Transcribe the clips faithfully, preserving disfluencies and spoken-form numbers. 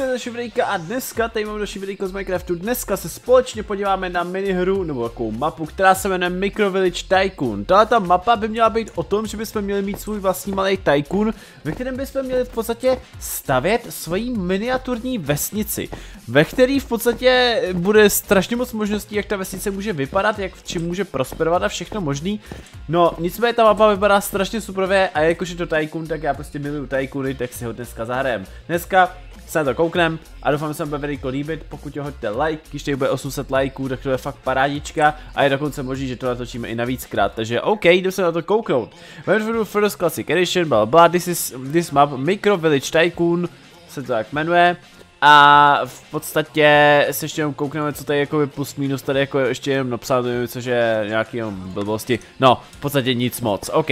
se Šivrejka a dneska tady mám další videjko z Minecraftu. Dneska se společně podíváme na minihru nebo takovou mapu, která se jmenuje Micro Village Tycoon. Tato mapa by měla být o tom, že bychom měli mít svůj vlastní malý tycoon, ve kterém bychom měli v podstatě stavět svoji miniaturní vesnici, ve který v podstatě bude strašně moc možností, jak ta vesnice může vypadat, jak v čem může prosperovat a všechno možný. No nicméně ta mapa vypadá strašně superově a jakož je to tycoon, tak já prostě miluju tycoony, tak si ho dneska zahrajeme. Dneska se na to kouknem a doufám, že se vám bude videjko líbit. Pokud ho hoďte like, když tady bude osm set lajků, tak to je fakt parádička a je dokonce možný, že to natočíme i navíckrát, takže OK, jdeme se na to kouknout. Micro Village Classic Edition, blah blah, this is this map, Micro Village Tycoon, se to tak jmenuje. A v podstatě se ještě jenom koukneme, co tady jako plus minus, tady jako je ještě jenom napsáno, což je nějaký jenom blbosti, no v podstatě nic moc, OK.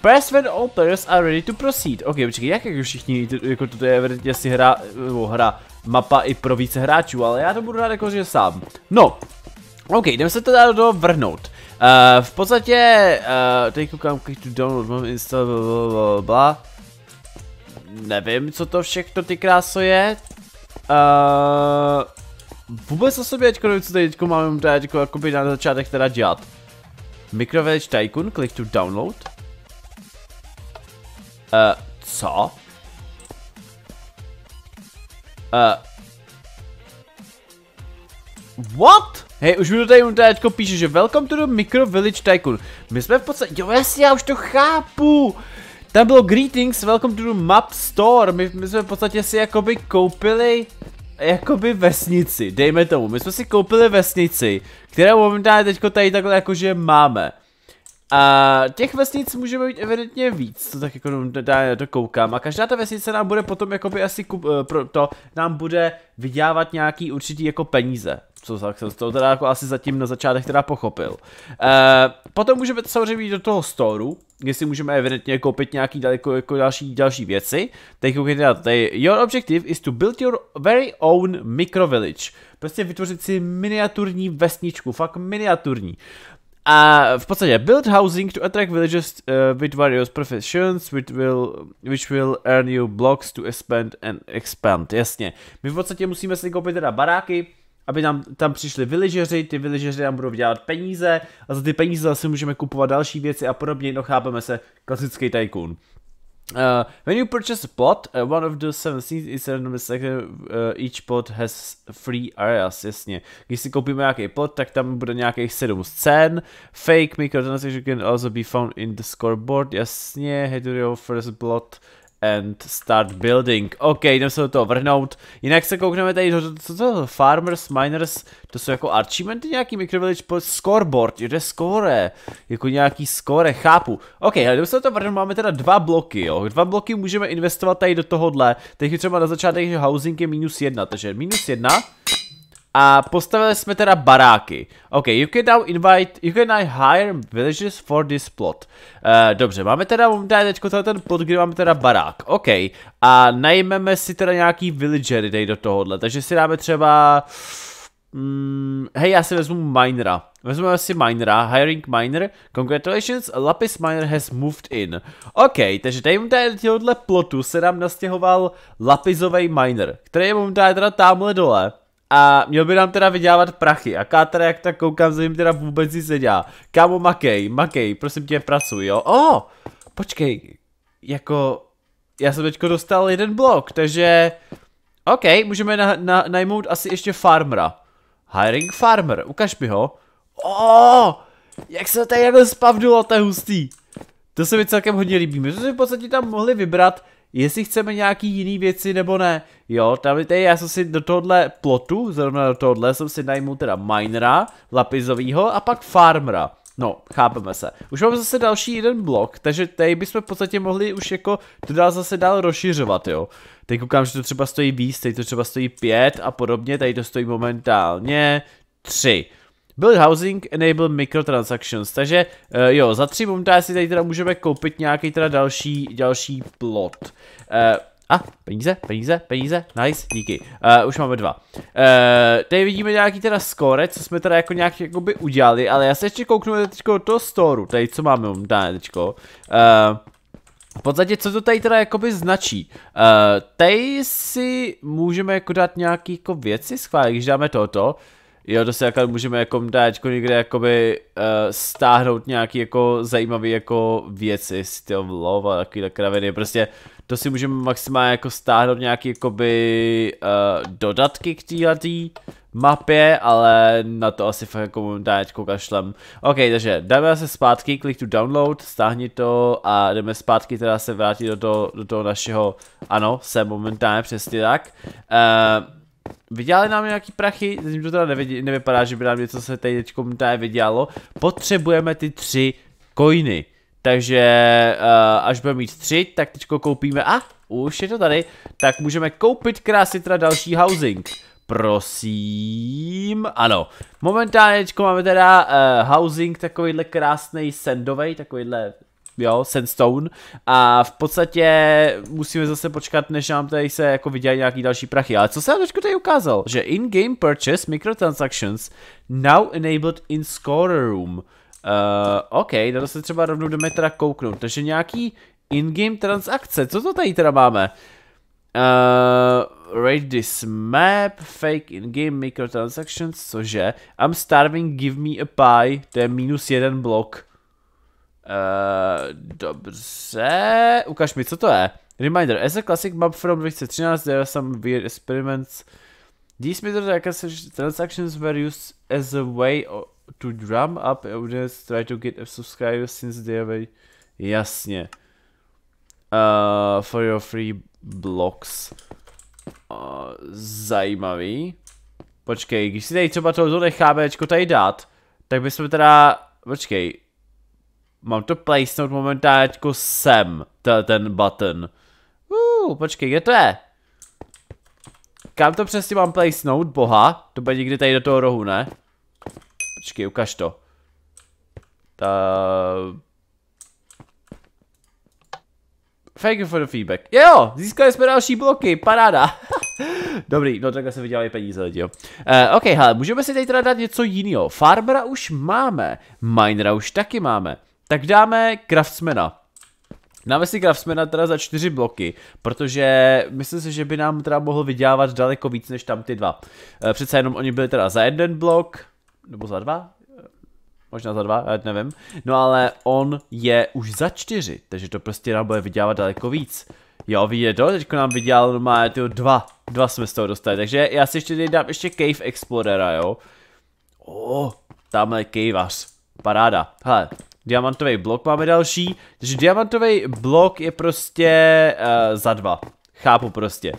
Press when all players are ready to proceed. OK, počkej, jak jako všichni, jako toto je evidentně asi hra, nebo hra, mapa i pro více hráčů, ale já to budu rád jako, že sám. No, OK, jdeme se teda do toho vrhnout. Uh, v podstatě, uh, tady koukám, když tu download, mám install, blablabla. Nevím, co to všechno ty kráso je. Uh, vůbec o sobě, teďko nevím, co tady teďko mám, teda teďko jakoby na začátek teda dělat. Micro Village Tycoon, click to download. Uh, co? Uh. What? Hej, už mi to tady teďko píše, že welcome to the Micro Village Tycoon. My jsme v podstatě, jo jasně, já už to chápu. Tam bylo greetings, welcome to the map store. My, my jsme v podstatě si jakoby koupili jakoby vesnici, dejme tomu. My jsme si koupili vesnici, kterou momentálně teďko tady takhle jakože máme. A těch vesnic může být evidentně víc, to tak jako já to koukám. A každá ta vesnice nám bude potom jakoby asi kup, pro to nám bude vydělávat nějaký určitý jako peníze. Co tak jsem z toho teda jako asi zatím na začátek teda pochopil. E, potom můžeme samozřejmě jít do toho storu, kde si můžeme evidentně koupit nějaký daleko, jako další, další věci. Teď koukejte na to, tady your objective is to build your very own micro village. Prostě vytvořit si miniaturní vesničku, fakt miniaturní. A v podstatě build housing to attract villagers uh, with various professions which will, which will earn you blocks to expand and expand. Jasně, my v podstatě musíme si koupit teda baráky, aby nám tam přišli villageři, ty villageři nám budou dělat peníze a za ty peníze zase můžeme kupovat další věci a podobně, no chápeme se, klasický tycoon. Uh, when you purchase a plot, uh, one of the seven scenes is randomly selected. Uh, each plot has three areas. Jasně. Když si koupíme nějaký plot, tak tam bude nějakých sedm scén. Fake microtransaction can also be found in the scoreboard. Jasně. Head to your first plot and start building. OK, jdeme se do toho vrhnout. Jinak se koukneme tady, co to farmers, miners, to jsou jako achievementy, nějaký microvillage scoreboard, je to score, jako nějaký score, chápu. OK, ale jdeme se do toho vrhnout, máme teda dva bloky, jo, dva bloky můžeme investovat tady do tohohle, teď je třeba na začátek, že housing je minus jedna, takže minus jedna. A postavili jsme teda baráky. OK, you can now invite, you can now hire villages for this plot. Uh, dobře, máme teda, máme tady teďko ten plot, kde máme teda barák. OK, a najmeme si teda nějaký villagery tady do tohohle, takže si dáme třeba... Hmm, hej, já si vezmu minera. Vezmeme si minera, hiring miner. Congratulations, a lapis miner has moved in. OK, takže tady momentálně tohohle plotu se nám nastěhoval lapizový miner, který je momentálně teda tamhle dole. A měl by nám teda vydělávat prachy. A ká teda, jak tak koukám, za ním teda vůbec nic nedělá. Kámo, makej, makej, prosím tě, pracuj, jo. O, oh, počkej, jako, já jsem teďko dostal jeden blok, takže, OK, můžeme na, na, najmout asi ještě farmera. Hiring farmer, ukaž mi ho. O, oh, jak se tady jako spavnulo, to je hustý. To se mi celkem hodně líbí, my jsme si v podstatě tam mohli vybrat, jestli chceme nějaký jiný věci nebo ne. Jo, tam tady já jsem si do tohohle plotu, zrovna do tohohle jsem si najmu teda minera, lapizovýho a pak farmera. No, chápeme se. Už mám zase další jeden blok, takže tady bychom v podstatě mohli už jako to dál zase dál rozšiřovat, jo. Teď koukám, že to třeba stojí víc, teď to třeba stojí pět a podobně, tady to stojí momentálně tři. Build housing, enable microtransactions, takže uh, jo, za tři momentálně si tady teda můžeme koupit nějaký teda další, další plot. Uh, a, peníze, peníze, peníze, nice, díky, uh, už máme dva. Uh, tady vidíme nějaký teda score, co jsme teda jako nějak jakoby udělali, ale já se ještě kouknu teďko do toho storu, tady co máme momentálně teďko. Uh, V podstatě, co to tady teda jakoby značí? Uh, tady si můžeme jako dát nějaký jako věci schválit, když dáme toto. Jo, to se jako můžeme jako dát někde jakoby uh, stáhnout nějaký jako zajímavý jako věci, styl love a takovýhle kraviny, prostě to si můžeme maximálně jako stáhnout nějaký jakoby uh, dodatky k téhletý mapě, ale na to asi fakt jako můžeme dát kašlem. Ok, takže dáme se zpátky, klik tu download, stáhni to a jdeme zpátky, teda se vrátit do toho, do toho našeho, ano, jsem momentálně přesně tak. Uh, Vydělali nám nějaký prachy, zatím to teda nevidí, nevypadá, že by nám něco se tady teďko tady vydělalo. Potřebujeme ty tři coiny, takže uh, až budeme mít tři, tak teďko koupíme, a ah, už je to tady, tak můžeme koupit krásně teda další housing. Prosím, ano, momentálně teďko máme teda uh, housing takovýhle krásnej sandovej, takovýhle... Jo, sandstone, a v podstatě musíme zase počkat, než nám tady se jako vydělají nějaký další prachy. Ale co se nám tady ukázal? Že in-game purchase microtransactions now enabled in score room. Uh, ok, na to se třeba rovnou jdeme teda kouknout. Takže nějaký in-game transakce, co to tady teda máme? Uh, rate this map, fake in-game microtransactions, cože? I'm starving, give me a pie, to je minus jeden blok. Uh, dobře, ukaž mi, co to je. Reminder, as a classic map from dvě tisíce třináct, there are some weird experiments. These microtransactions were used as a way to drum up audience, try to get a subscriber since they were... Jasně. Uh, for your free blocks. Uh, zajímavý. Počkej, když si tady třeba tohoto necháme tady dát, tak bychom teda... Počkej. Mám to placenout momentálně jako sem, ten button. Uuu, počkej, kde to je? Kam to přesně mám placenout, boha? To bude někdy tady do toho rohu, ne? Počkej, ukaž to. Ta... Thank you for the feedback. Jo, získali jsme další bloky, paráda. Dobrý, no takhle se vydělají peníze, lidi, jo. Uh, ok, hele, můžeme si tady teda dát něco jiného. Farmera už máme, minera už taky máme. Tak dáme craftsmana. Dáme si craftsmana teda za čtyři bloky, protože myslím si, že by nám teda mohl vydělávat daleko víc než tam ty dva. Přece jenom oni byli teda za jeden blok, nebo za dva, možná za dva, já nevím. No ale on je už za čtyři, takže to prostě nám bude vydělávat daleko víc. Jo, vidíte to, teďko nám vydělal normálně tyho dva, dva jsme z toho dostali, takže já si ještě tady dám ještě Cave Explorera, jo. O, tamhle caveař, paráda, hele. Diamantový blok máme další, takže diamantový blok je prostě uh, za dva, chápu prostě.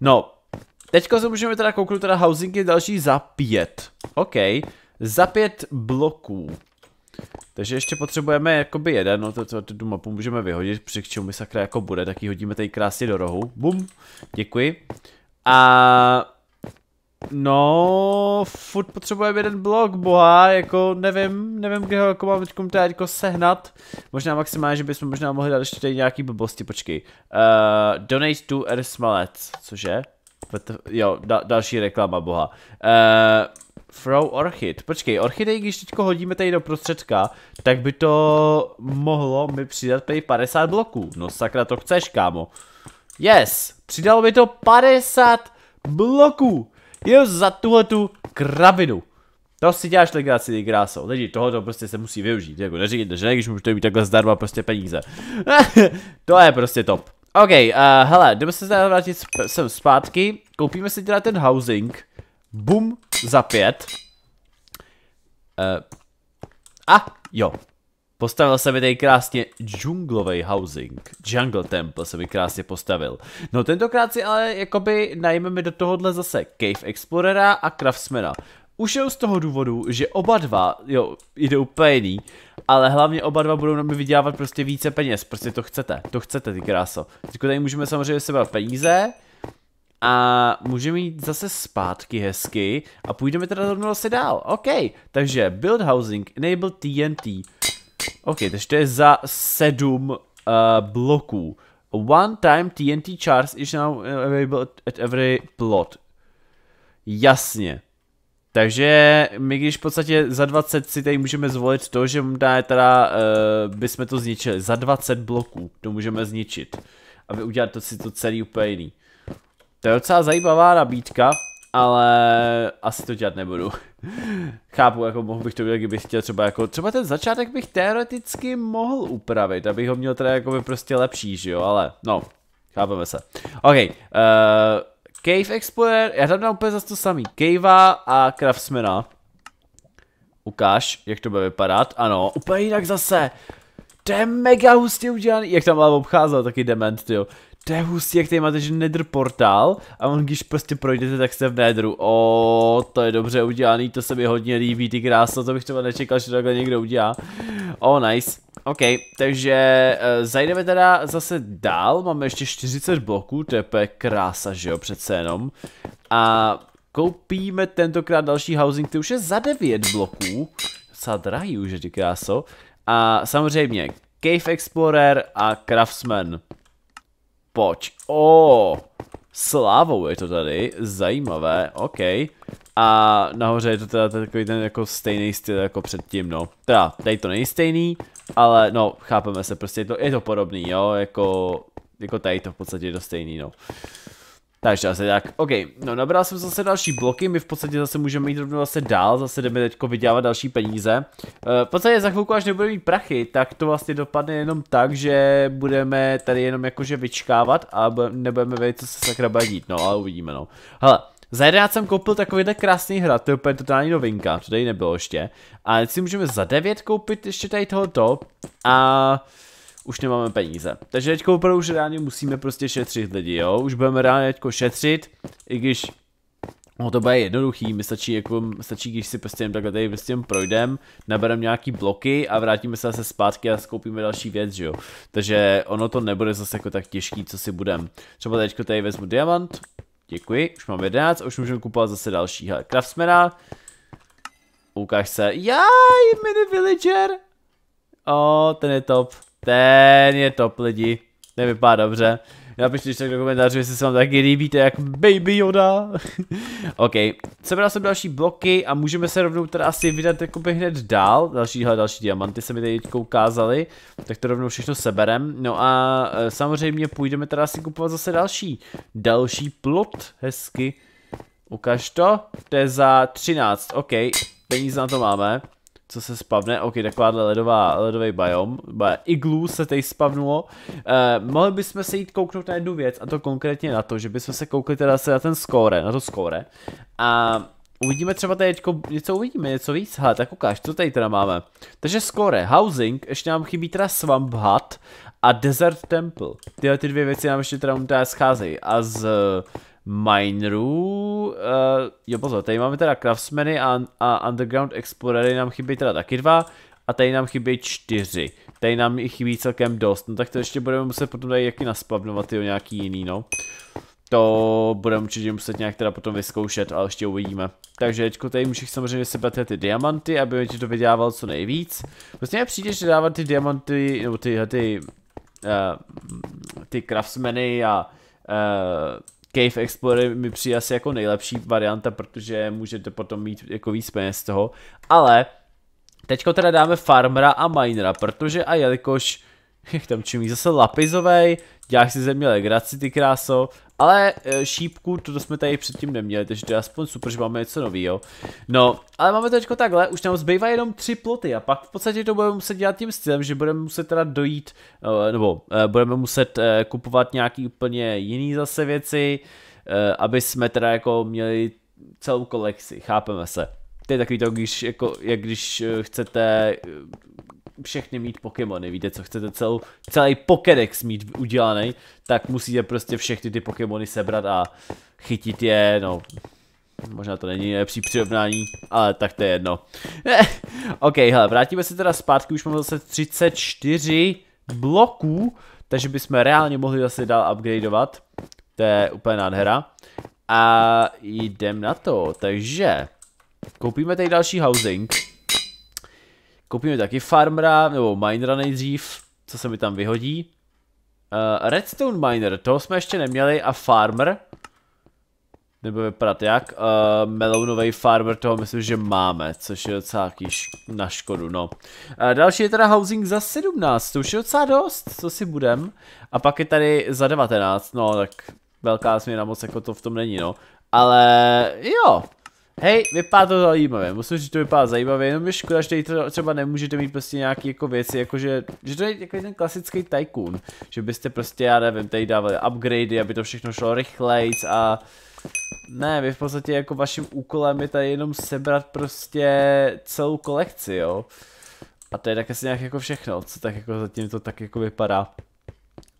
No, teďko se můžeme teda kouknout, teda housing je další za pět, ok, za pět bloků. Takže ještě potřebujeme jakoby jeden, no to, to, to tu mapu můžeme vyhodit, při k čemu mi sakra jako bude, tak ji hodíme tady krásně do rohu, bum, děkuji. A... No, furt potřebujeme jeden blok, boha, jako nevím, nevím, kde ho jako mám teďkom teda jako sehnat. Možná maximálně, že bychom možná mohli dát ještě tady nějaký blbosti, počkej. Uh, donate to R. Smalec, cože? Jo, da, další reklama, boha. Uh, throw orchid, počkej, orchidej, když teďko hodíme tady do prostředka, tak by to mohlo mi přidat tady padesát bloků. No sakra, to chceš, kámo. Yes, přidalo by to padesát bloků. Jo, za tuhletu kravinu. To si děláš legraci, ty krásou. Lidi, tohoto prostě se musí využít. Jako neříkejte, že ne, když můžete mít takhle zdarma prostě peníze. To je prostě top. Ok, uh, hele, jdeme se teda vrátit sem zpátky. Koupíme si teda ten housing. Bum, za pět. Uh, a, jo. Postavil se mi tady krásně džunglovej housing, jungle temple se mi krásně postavil. No tentokrát si ale jakoby najmeme do tohohle zase Cave Explorera a Craftsmana. Už jen z toho důvodu, že oba dva, jo, jdou úplně jiný, ale hlavně oba dva budou nám vydělávat prostě více peněz, prostě to chcete, to chcete ty kráso. Teď tady můžeme samozřejmě sebrat peníze a můžeme jít zase zpátky hezky a půjdeme teda rovnou asi dál, ok. Takže build housing, enable T N T. Ok, takže to je za sedm uh, bloků. One time T N T charge is now available at every plot. Jasně. Takže my když v podstatě za dvacet si tady můžeme zvolit to, že dá teda, uh, bychom to zničili, za dvacet bloků to můžeme zničit. Aby udělat to si to celý úplně jiný. To je docela zajímavá nabídka, ale asi to dělat nebudu. Chápu, jako mohl bych to udělat, kdybych chtěl třeba jako, třeba ten začátek bych teoreticky mohl upravit, abych ho měl teda jako prostě lepší, že jo, ale no, chápeme se. OK, uh, Cave Explorer, já tam dám úplně zase to samý, Cavea a Craftsmana. Ukáž, jak to bude vypadat, ano, úplně jinak zase. To je mega hustě udělaný, jak tam lava obcházela taky dement, tyjo. To je hustý, jak tady máte, že nether portál a on když prostě projdete, tak jste v nedru. O, to je dobře udělaný, to se mi hodně líbí, ty krásno, to bych třeba nečekal, že to takhle někdo udělá. O, nice. OK, takže uh, zajdeme teda zase dál, máme ještě čtyřicet bloků, to je krása, že jo, přece jenom. A koupíme tentokrát další housing, to už je za devět bloků. Docela drahý už je, ty kráso. A samozřejmě Cave Explorer a Craftsman. Pojď, o, slávou je to tady, zajímavé, OK. A nahoře je to teda takový ten jako stejný styl jako předtím, no. Teda, tady to není stejný, ale no, chápeme se, prostě je to, je to podobný, jo, jako, jako tady to v podstatě je to stejný, no. Takže asi tak, OK, no nabral jsem zase další bloky, my v podstatě zase můžeme jít rovnou zase dál, zase jdeme teďko vydělávat další peníze. V podstatě za chvilku, až nebudeme mít prachy, tak to vlastně dopadne jenom tak, že budeme tady jenom jakože vyčkávat a nebudeme vědět, co se sakra bude dít, no ale uvidíme, no. Hele, za jedenáct jsem koupil takovýhle krásný hrad, to je úplně totální novinka, to tady nebylo ještě. A teď si můžeme za devět koupit ještě tady tohoto a... už nemáme peníze. Takže teďko opravdu už reálně musíme prostě šetřit lidi, jo. Už budeme reálně teďko šetřit, i když no to bude jednoduchý, mi stačí, jako, stačí když si prostě jen takhle tady prostě jen projdem, nabereme nějaký bloky a vrátíme se zase zpátky a skoupíme další věc, že jo. Takže ono to nebude zase jako tak těžký, co si budem. Třeba teďko tady vezmu diamant, děkuji, už mám jedenáct a už můžeme kupovat zase další. Hele, Craftsmana, ukáž se, jaj, mini villager, o, ten je top. Ten je top, lidi, nevypadá dobře. Napište tak do komentářů, jestli se vám taky líbíte, jak Baby Yoda. OK, sebral jsem další bloky a můžeme se rovnou teda asi vydat jakoby hned dál. Další, hele, další diamanty se mi tady teďka ukázaly, tak to rovnou všechno seberem. No a e, samozřejmě půjdeme teda asi kupovat zase další. Další plot, hezky. Ukaž to, to je za třináct, OK, peníze na to máme. Co se spavne, ok, takováhle ledová, ledový biom, iglu se tady spavnulo. Eh, mohli bychom se jít kouknout na jednu věc, a to konkrétně na to, že bychom se koukli teda se na ten score, na to score. A uvidíme třeba tady teďko, něco uvidíme, něco víc, hele, tak ukáž, co tady teda máme. Takže score, housing, ještě nám chybí teda Swamp Hut a Desert Temple. Tyhle ty dvě věci nám ještě teda umtá scházejí a z... Minerů, uh, jo pozor, tady máme teda Craftsmany a, a Underground Explorery nám chybí teda taky dva a tady nám chybí čtyři, tady nám i chybí celkem dost, no tak to ještě budeme muset potom tady jaký naspavnovat, jo, nějaký jiný, no. To budeme určitě muset nějak teda potom vyzkoušet, ale ještě uvidíme. Takže teďko tady můžeš samozřejmě sebrat ty diamanty, aby ti to vydával co nejvíc. Vlastně přijde, že dávat ty diamanty, nebo tyhle ty, uh, ty Craftsmany a uh, Cave Explorer mi přijde asi jako nejlepší varianta, protože můžete potom mít jako víc peněz z toho, ale teďko teda dáme farmera a minera, protože a jelikož tam čumí zase lapizovej, děláš si ze mě legraci, ty kráso, ale šípku, to jsme tady předtím neměli, takže to je aspoň super, že máme něco novýho. No, ale máme to teďko takhle, už nám zbývá jenom tři ploty a pak v podstatě to budeme muset dělat tím stylem, že budeme muset teda dojít, nebo budeme muset kupovat nějaký úplně jiný zase věci, aby jsme teda jako měli celou kolekci, chápeme se. To je takový to, když, jako, jak když chcete... všechny mít Pokémony, víte co, chcete celou, celý Pokédex mít udělaný, tak musíte prostě všechny ty Pokémony sebrat a chytit je, no, možná to není nejlepší přirovnání, ale tak to je jedno. OK, hele, vrátíme se teda zpátky, už máme zase třicet čtyři bloků, takže bychom reálně mohli zase dál upgradeovat, to je úplně nádhera. A jdem na to, takže koupíme tady další housing. Koupíme taky farmera, nebo minera nejdřív, co se mi tam vyhodí. Uh, redstone miner, toho jsme ještě neměli a farmer. Nebude vypadat jak. Uh, Melounovej farmer, toho myslím, že máme, což je docela na škodu, no. Uh, další je teda housing za sedmnáct, to už je docela dost, co si budem. A pak je tady za devatenáct, no tak velká změna moc jako to v tom není, no. Ale jo. Hej, vypadá to zajímavě, musím říct, že to vypadá zajímavě, jenom je škoda, že tady třeba nemůžete mít prostě nějaký jako věci, jakože, že to je jako ten klasický tycoon, že byste prostě, já nevím, tady dávali upgradey, aby to všechno šlo rychlejc a ne, vy v podstatě jako vaším úkolem je tady jenom sebrat prostě celou kolekci, jo. A to je tak asi nějak jako všechno, co tak jako zatím to tak jako vypadá.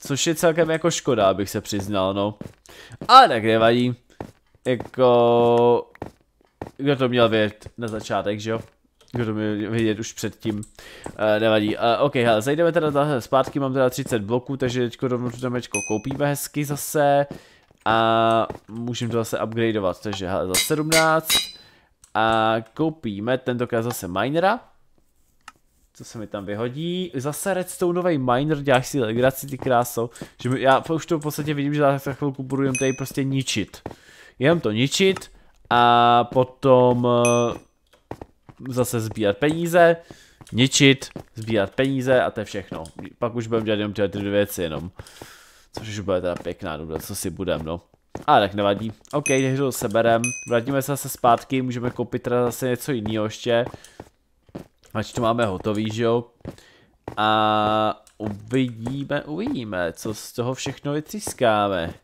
Což je celkem jako škoda, abych se přiznal, no. Ale tak nevadí, jako... Kdo to měl vědět na začátek, že jo? Kdo to měl vědět už předtím, e, nevadí. E, ok, hele, zajdeme teda zpátky, mám teda třicet bloků, takže teďko rovnou tu domečko koupíme hezky zase. A můžeme to zase upgradeovat, takže hele, za sedmnáct. A koupíme tentokrát zase minera. Co se mi tam vyhodí? Zase redstoneový miner, děláš si legraci, ty kráso. Že my, já už to v podstatě vidím, že za chvilku budu jen tady prostě ničit. Jenom to ničit. A potom zase sbírat peníze, ničit, sbírat peníze a to je všechno. Pak už budeme dělat jenom tyhle ty věci jenom. Což už bude teda pěkná doba, co si budeme, no. Ale tak nevadí. Ok, takže to seberem. Vrátíme se zase zpátky, můžeme koupit teda zase něco jiného ještě. Ať to máme hotový, že jo. A uvidíme, uvidíme, co z toho všechno vytřískáme.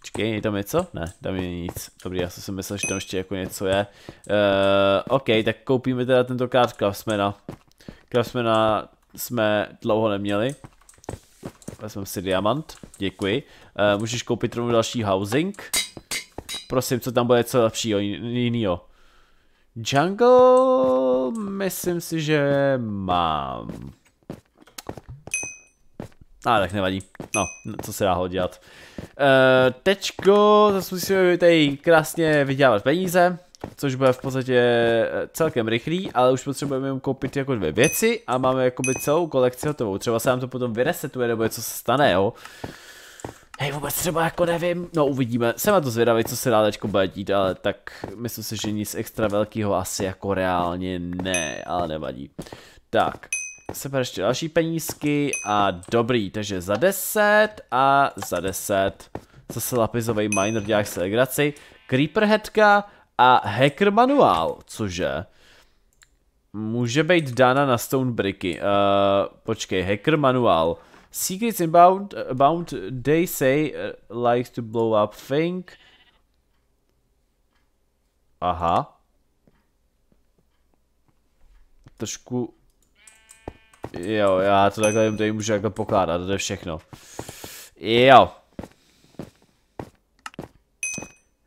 Počkej, je tam něco? Ne, tam je nic. Dobrý, já jsem myslel, že tam ještě jako něco je. Uh, ok, tak koupíme teda tentokrát Craftsmana. Craftsmana jsme dlouho neměli. Vezmeme si diamant, děkuji. Uh, můžeš koupit rovnou další housing. Prosím, co tam bude co lepšího, jinýho. Jungle, myslím si, že mám. Ale tak nevadí, no, co se dá ho dělat. E, Tečko, zase musíme tady krásně vydělávat peníze, což bude v podstatě celkem rychlý, ale už potřebujeme jim koupit jako dvě věci a máme jakoby celou kolekci hotovou. Třeba se nám to potom vyresetuje, nebo co se stane, jo. Hej, vůbec třeba jako nevím, no uvidíme, jsem na to zvědavý, co se dá tečko bude dít, ale tak myslím si, že nic extra velkého asi jako reálně ne, ale nevadí. Tak. Seber ještě další penízky a dobrý, takže za deset a za deset. Zase lapizový miner, děláš se legraci. Creeper headka a hacker manuál, cože? Může být dána na stone bricky. Uh, počkej, hacker manuál. Secrets inbound, about they say, uh, likes to blow up thing. Aha. Trošku... Jo, já to takhle tady můžu jako pokládat, to je všechno. Jo.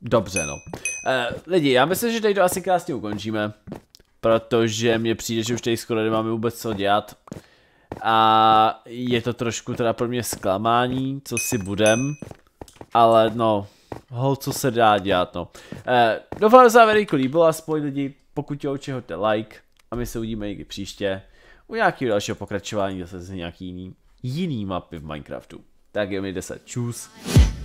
Dobře, no. E, lidi, já myslím, že tady to asi krásně ukončíme. Protože mně přijde, že už tady skoro nemáme vůbec co dělat. A je to trošku teda pro mě zklamání, co si budem. Ale no, hol, co se dá dělat, no. E, doufám, že se vám video líbilo, aspoň lidi, pokud jo, hoďte like. A my se uvidíme někdy příště. U nějakého dalšího pokračování zase z nějaký jiný, jiný mapy v Minecraftu. Tak jo, mějte se, čus.